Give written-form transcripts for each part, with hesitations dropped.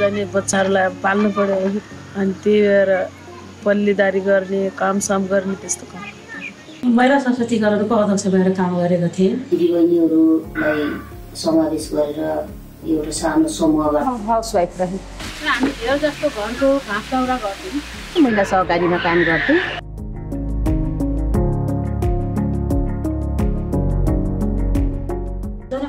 जाने बच्चाहरूलाई पाल्नु पर्यो अनि त्यही पल्लीदारी गर्ने कामसाम गर्ने त्यस्तो काम। महिला सशक्तिकरणको अध्यक्ष भएर काम गरेको थिएँ। दिदीबहिनीहरूलाई समावेश गरेर एउटा सानो समूहबाट हाउसवाइफ रहे। हामी धेरै जस्तो घरको घाँसदाउरा गर्थ्यौं। महिला सहकारीमा काम गर्थ्यौं।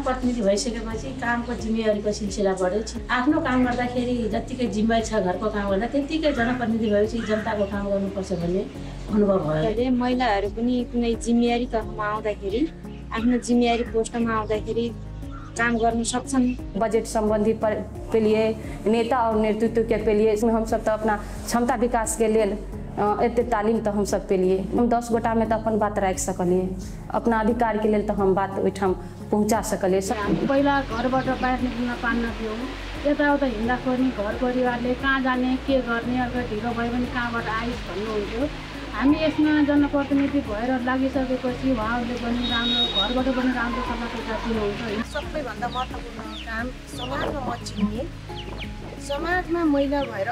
प्रतिनिधि भइसकेपछि कामको जिम्मेवारीको सिलसिला बढ्यो। आफ्नो काम गर्दाखेरि जतिकै जिम्मेवारी छ घरको काम गर्दा त्यतिकै जनप्रतिनिधि भएपछि जनताको काम गर्नुपर्छ भन्ने अनुभव भयो। महिलाहरू पनि कुनै जिम्मेवारी तहमा आउँदाखेरि आफ्नो जिम्मेवारी पोस्टमा आउँदाखेरि काम गर्न सक्छन्। बजेट सम्बन्धी के लिए नेता और नेतृत्व के लिए इसमें हम सब तो अपना क्षमता विकास के लिए इतने तालीम तो हम सब के लिए हम 10 गोटा में तो अपन बात राख सकलिए अपना अधिकार के लिए तो हम बात ओठाम पहुँचा सकलिए। पहिला घरबाट बाहिर निस्कन पाउन थियौं यताउता हिँड्दाखेरि घर परिवारले कहाँ जाने के गर्ने अगर ढिलो भयो भने कहाँबाट आइस भन्नुहुन्थ्यो। हामी यसमा जनप्रतिनिधि भएर लागिसकेपछि उहाँहरूले पनि राम्रो घरबाट पनि राम्रो सल्लाह सुझाव दिनुहुन्छ। सबैभन्दा महत्त्वपूर्ण काम समाजमा अछिने समाजमा महिला भएर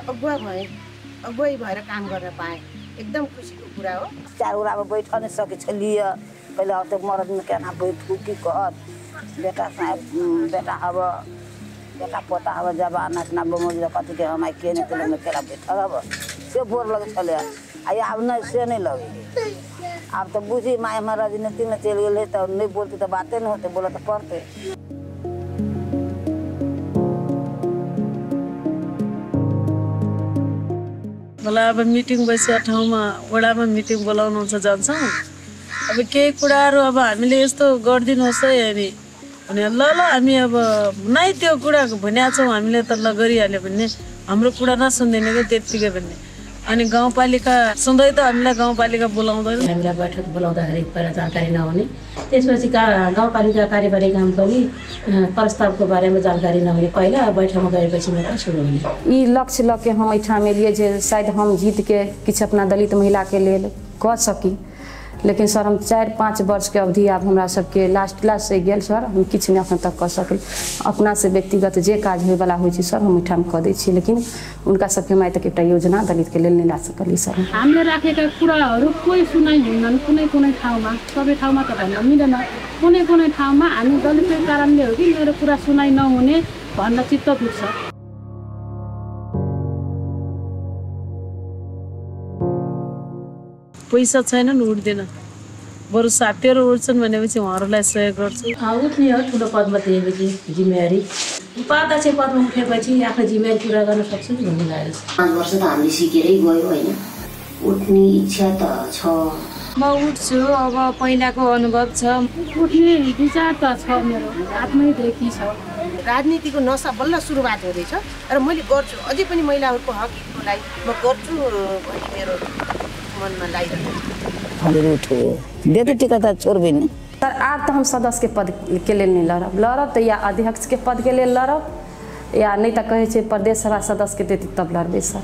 अगुवाई भएर काम गर्न पाए एकदम खुसीको कुरा हो। चाउरामा बैठन सकिसलिए पहिले अब त मर्दन के ना बैठु कि कर बेटा अब बेटा पोता अब जवाना ना बमोज कति के हम के नहीं तो मेरा बैठल अब से बोर लगे चले अब नहीं से नहीं लगे। अब तो बुझी माय में राजनीति में चल गए तो नहीं बोलते तो बातें नहीं होते बोला तो पड़ते। मलाई अब मिटिङ बसेको ठाउँमा वडामा मिटिङ बोलाउनुहुन्छ जान्छौँ। अब केही कुराहरू अब हामीले यस्तो गरिदिनुहोस् है अनि भने ल हामी अब नै त्यो कुरा भन्या छौँ हामीले त ल गरिहाल्यो भन्ने हाम्रो कुरा नसुन्दिने कि त्यत्तिकै भन्ने। अनि गाउँपालिका सुन्दै त हामीलाई गाउँपालिका बोलाउँदैन। हामीलाई बैठक बोलाउँदाखेरि पहिला जानकारी नहुने त्यसपछि गाउँपालिका कार्यकारी काम पनि प्रस्तावको बारेमा जानकारी नहुने पहिला बैठकमा गएपछि मात्र सुरु हुने। यी लक्ष्य लके हम एठामे लिए जे शायद हम जीत के किछु अपना दलित महिला के लिए क सकी लेकिन सर हम 4-5 वर्ष के अवधि अब हमरा सबके लास्ट क्लास से गेल सर हम किछु नहीं अखन तक कर सकल अपना से व्यक्तिगत जे काज होए वाला होई छी सर हम ठाम क दै छी लेकिन उनका सबके माई तक एकटा योजना दलित के लेल नै ला सकली सर। हामीले राखेका कुराहरु कोही सुनाइ हुँदैन कुनै ठाउँमा सबै ठाउँमा त भन्न मिलेन कुनै ठाउँमा हामी दलितको कारणले हो कि मेरो कुरा सुनाइ नहुने भन्न चित्त दुख्छ। पैसा छैन उठ्दैन बरु साथीहरू उठ्छन् भनेपछि उहाँहरूलाई सहयोग गर्छु। उठ्ने हो ठुलो पदमा दिएपछि जिम्मेवारी उपाध्यक्ष पदमा उठेपछि आफ्नो जिम्मेवारी पुरा गर्न सक्छु भन्ने लाग्यो। 5 वर्ष त हामीले सिकेरै गयो होइन उठ्ने इच्छा त छ म उठ्छु अब पहिलाको अनुभव छ उठ्ने विचार त छ मेरो आत्मैदेखि छ। राजनीतिको नसा बल्ल सुरुवात हुँदैछ र मैले गर्छु अझै पनि महिलाहरूको हकको लागि म गर्छु भन्ने मेरो छोड़बी। सर आज तो हम सदस्य के पद के लिए नहीं लड़ब तो या अध्यक्ष के पद के लिए लड़ब या नहीं तो कहे प्रदेश सभा सदस्य के देती तब लड़बे सर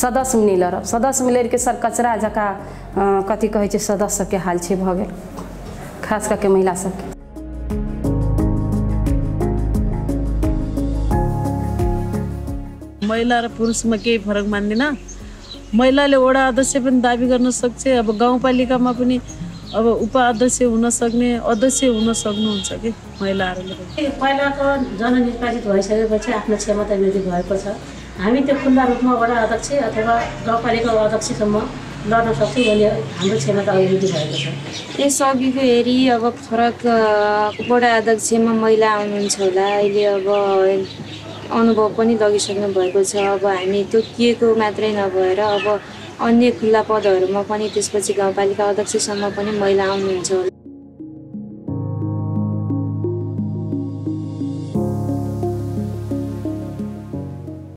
सदस्य में नहीं लड़ब। सदस्य में लड़ के सर कचरा जका कथी कहे सदस्य सबके हाल से भगे खास करके महिला सबके। महिला और पुरुष में कई फरक मान्दिनँ। महिलाले वडा अध्यक्ष पनि दाबी गर्न सक्छ अब गाउँपालिकामा पनि अब उपाध्यक्ष हुन सक्ने अध्यक्ष हुन सक्नुहुन्छ कि महिलाहरूले पहिलाको जननिर्वाचित भइसकेपछि आफ्नो क्षमता वृद्धि भएको छ। हामी त्यो खुल्ला रूपमा वडा अध्यक्ष अथवा गाउँपालिका अध्यक्षसम्म लड्न सक्छौँ भने हाम्रो क्षमता वृद्धि भएको छ। यसअघिको हेरी अब फरक वडा अध्यक्षमा महिला आउनुहुन्छ होला अहिले अब अनुभव पनि लगिसक्नु भएको छ। अब हामी त्यो केको मात्रै नभएर अब अन्य खुल्ला पदहरूमा पनि त्यसपछि गाउँपालिका अध्यक्षसम्म पनि महिला आउनुहुन्छ।